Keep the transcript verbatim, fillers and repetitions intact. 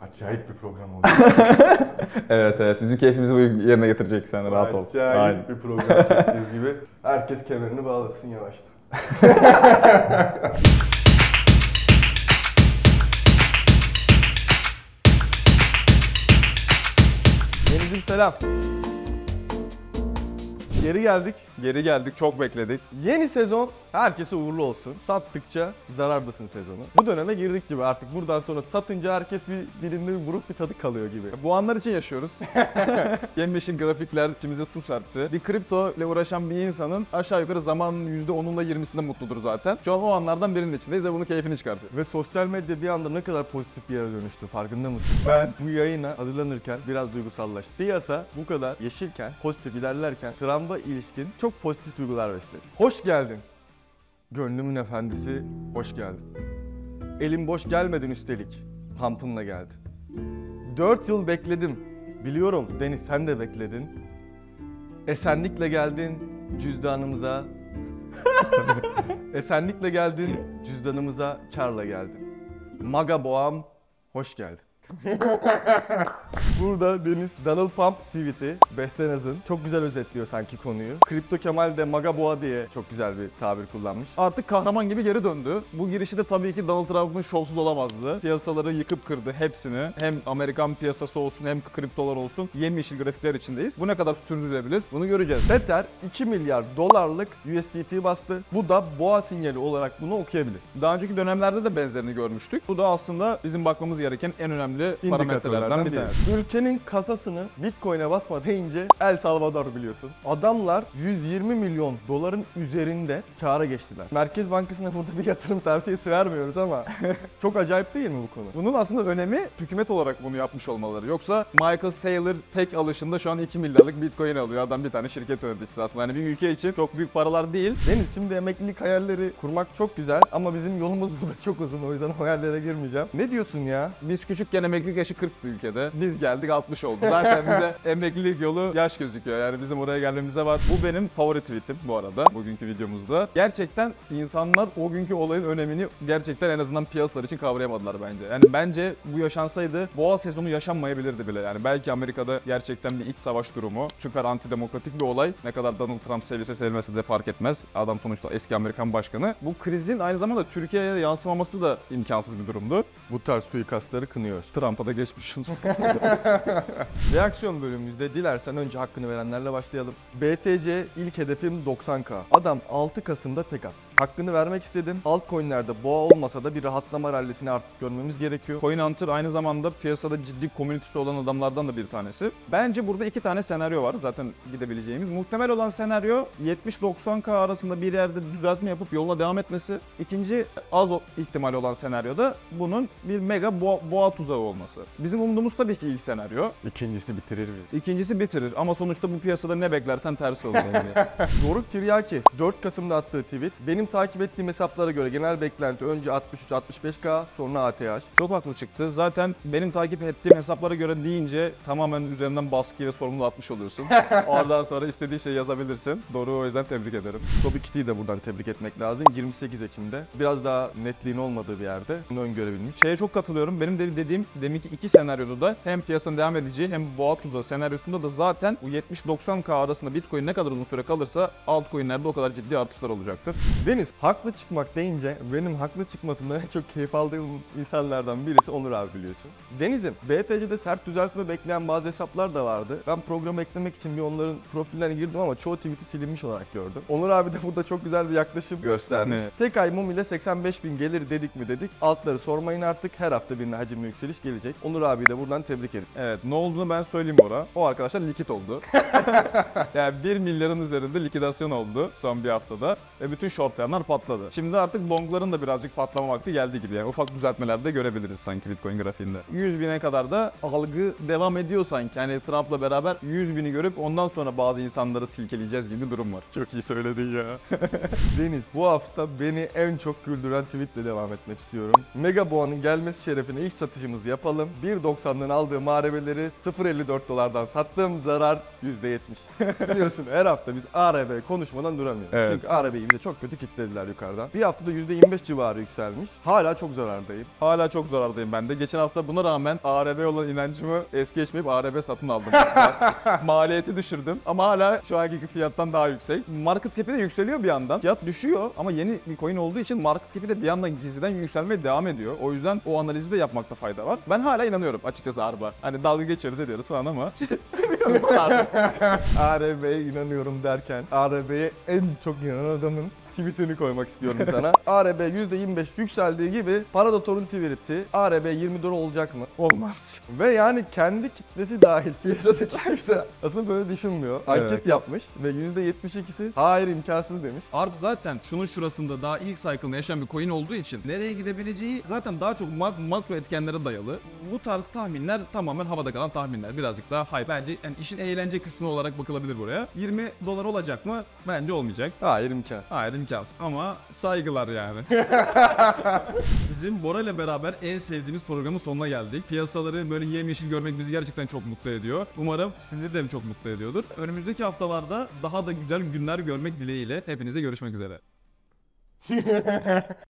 Acayip bir program oldu. Evet evet, bizim keyfimizi yerine getirecek, sen rahat ol. Acayip bir program çektiğiniz gibi. Herkes kemerini bağlasın yavaşta. Deniz'im selam. Geri geldik. Geri geldik, çok bekledik. Yeni sezon herkese uğurlu olsun. Sattıkça zarardasın sezonu. Bu döneme girdik gibi artık, buradan sonra satınca herkes bir dilinde bir buruk bir tadı kalıyor gibi. Bu anlar için yaşıyoruz. Yemyeşil grafikler içimize su serpti. Bir kripto ile uğraşan bir insanın aşağı yukarı zamanın yüzde on'unla yirmisinde mutludur zaten. Şu an o anlardan birinin içindeyiz ve bunun keyfini çıkartıyor. Ve sosyal medya bir anda ne kadar pozitif bir yere dönüştü, farkında mısın? Ben bu yayına hazırlanırken biraz duygusallaştı. Piyasa bu kadar yeşilken, pozitif ilerlerken Trump ilişkin çok pozitif duygular besledi. Hoş geldin. Gönlümün efendisi, hoş geldin. Elim boş gelmedin üstelik. Pump'ınla geldi. dört yıl bekledim. Biliyorum Deniz, sen de bekledin. Esenlikle geldin cüzdanımıza. Esenlikle geldin cüzdanımıza, çarla geldin. Maga boğam, hoş geldin. Burada Deniz Donald Trump tweet'i Bestenaz'ın çok güzel özetliyor sanki konuyu. Kripto Kemal de Maga Boğa diye çok güzel bir tabir kullanmış. Artık kahraman gibi geri döndü. Bu girişi de tabii ki Donald Trump'ın şovsuz olamazdı. Piyasaları yıkıp kırdı hepsini. Hem Amerikan piyasası olsun hem kriptolar olsun. Yemyeşil grafikler içindeyiz. Bu ne kadar sürdürülebilir? Bunu göreceğiz. Tether iki milyar dolarlık U S D T bastı. Bu da boğa sinyali olarak bunu okuyabilir. Daha önceki dönemlerde de benzerini görmüştük. Bu da aslında bizim bakmamız gereken en önemli parametrelerden bir tanesi. Ülkenin kasasını Bitcoin'e basma deyince El Salvador biliyorsun. Adamlar yüz yirmi milyon doların üzerinde kâra geçtiler. Merkez Bankası'na burada bir yatırım tavsiyesi vermiyoruz ama çok acayip değil mi bu konu? Bunun aslında önemi hükümet olarak bunu yapmış olmaları. Yoksa Michael Saylor tek alışında şu an iki milyarlık Bitcoin alıyor. Adam bir tane şirket yöneticisi aslında. Hani bir ülke için çok büyük paralar değil. Deniz, şimdi emeklilik hayalleri kurmak çok güzel ama bizim yolumuz burada çok uzun. O yüzden hayallere girmeyeceğim. Ne diyorsun ya? Biz küçükken emeklilik yaşı kırktı ülkede. Biz geldik altmış oldu. Zaten bize emeklilik yolu yaş gözüküyor. Yani bizim oraya gelmemize var. Bu benim favori tweetim bu arada bugünkü videomuzda. Gerçekten insanlar o günkü olayın önemini gerçekten en azından piyasalar için kavrayamadılar bence. Yani bence bu yaşansaydı boğa sezonu yaşanmayabilirdi bile. Yani belki Amerika'da gerçekten bir iç savaş durumu, süper antidemokratik bir olay. Ne kadar Donald Trump seviyesi sevilmesi de fark etmez. Adam sonuçta eski Amerikan başkanı. Bu krizin aynı zamanda Türkiye'ye yansımaması da imkansız bir durumdu. Bu tarz suikastları kınıyoruz. Trump'a da geçmişiz. Reaksiyon bölümümüzde dilersen önce hakkını verenlerle başlayalım. B T C ilk hedefim doksan K. Adam altı Kasım'da tek at. Hakkını vermek istedim. Altcoin'lerde boğa olmasa da bir rahatlama rallisini artık görmemiz gerekiyor. Coin Hunter aynı zamanda piyasada ciddi komünitesi olan adamlardan da bir tanesi. Bence burada iki tane senaryo var zaten gidebileceğimiz. Muhtemel olan senaryo yetmiş doksan K arasında bir yerde düzeltme yapıp yoluna devam etmesi. İkinci az ihtimal olan senaryoda bunun bir mega boğa, boğa tuzağı olması. Bizim umduğumuz tabii ki ilk senaryo. İkincisi bitirir mi? İkincisi bitirir ama sonuçta bu piyasada ne beklersen tersi olur. Doruk Tiryaki dört Kasım'da attığı tweet. Benim takip ettiğim hesaplara göre genel beklenti önce altmış üç altmış beş K sonra A T H. Çok haklı çıktı. Zaten benim takip ettiğim hesaplara göre deyince tamamen üzerinden baskı ve sorumluluğu atmış oluyorsun. Oradan sonra istediği şey yazabilirsin. Doğru, o yüzden tebrik ederim. Toby Kitty'yi de buradan tebrik etmek lazım. yirmi sekiz Ekim'de biraz daha netliğin olmadığı bir yerde bunu öngörebilmiş. Şeye çok katılıyorum. Benim de dediğim deminki iki senaryoda da hem piyasanın devam edeceği hem boğa tuzağı senaryosunda da zaten bu yetmiş doksan K arasında Bitcoin ne kadar uzun süre kalırsa altcoin'lerde o kadar ciddi artışlar olacaktır. Deniz, haklı çıkmak deyince benim haklı çıkmasından en çok keyif aldığım insanlardan birisi Onur abi biliyorsun. Deniz'im, B T C'de sert düzeltme bekleyen bazı hesaplar da vardı. Ben programı eklemek için bir onların profillerine girdim ama çoğu tweet'i silinmiş olarak gördüm. Onur abi de burada çok güzel bir yaklaşım göstermiş. Ne? Tek ay mum ile seksen beş bin gelir dedik mi dedik. Altları sormayın artık, her hafta birine hacimli yükseliş gelecek. Onur abi de buradan tebrik ederim. Evet, ne olduğunu ben söyleyeyim Bora. O arkadaşlar likit oldu. Yani bir milyarın üzerinde likidasyon oldu son bir haftada. Ve bütün short patladı. Şimdi artık longların da birazcık patlama vakti geldi gibi. Yani ufak düzeltmeler de görebiliriz sanki Bitcoin grafiğinde. yüz bine kadar da algı devam ediyor sanki. Yani Trump'la beraber yüz bini görüp ondan sonra bazı insanları silkeleyeceğiz gibi durum var. Çok iyi söyledin ya. Deniz, bu hafta beni en çok güldüren tweetle devam etmek istiyorum. Mega Boğa'nın gelmesi şerefine ilk satışımızı yapalım. bir doksandan aldığım A R B'leri sıfır elli dört dolardan sattım. Zarar yüzde yetmiş. Biliyorsun her hafta biz A R B konuşmadan duramıyoruz. Evet. Çünkü A R B'yi bize çok kötü kitliyoruz. kilitlediler yukarıdan. Bir haftada yüzde yirmi beş civarı yükselmiş. Hala çok zarardayım. Hala çok zarardayım ben de. Geçen hafta buna rağmen A R B olan inancımı es geçmeyip A R B satın aldım. Maliyeti düşürdüm ama hala şu anki fiyattan daha yüksek. Market cap'i de yükseliyor bir yandan. Fiyat düşüyor ama yeni bir coin olduğu için market cap'i de bir yandan gizliden yükselmeye devam ediyor. O yüzden o analizi de yapmakta fayda var. Ben hala inanıyorum açıkçası A R B'ye. Hani dalga geçeriz ediyoruz falan ama seviyorum A R B'ye inanıyorum derken A R B'ye en çok inanan adamın tweetini koymak istiyorum sana. A R B yüzde yirmi beş yükseldiği gibi Paradotor'un tweet'i A R B yirmi dolar olacak mı? Olmaz. Ve yani kendi kitlesi dahil piyasadaki kimse aslında böyle düşünmüyor. Anket evet. yapmış ve yüzde yetmiş ikisi hayır imkansız demiş. A R B zaten şunun şurasında daha ilk cycle'ını yaşayan bir coin olduğu için nereye gidebileceği zaten daha çok mak- makro etkenlere dayalı. Bu tarz tahminler tamamen havada kalan tahminler. Birazcık daha hayır. Bence yani işin eğlence kısmı olarak bakılabilir buraya. yirmi dolar olacak mı? Bence olmayacak. Hayır imkansız. Hayır imkansız. Ama saygılar yani. Bizim Bora ile beraber en sevdiğimiz programın sonuna geldik. Piyasaları böyle yemyeşil görmek bizi gerçekten çok mutlu ediyor. Umarım sizi de çok mutlu ediyordur. Önümüzdeki haftalarda daha da güzel günler görmek dileğiyle hepinize görüşmek üzere.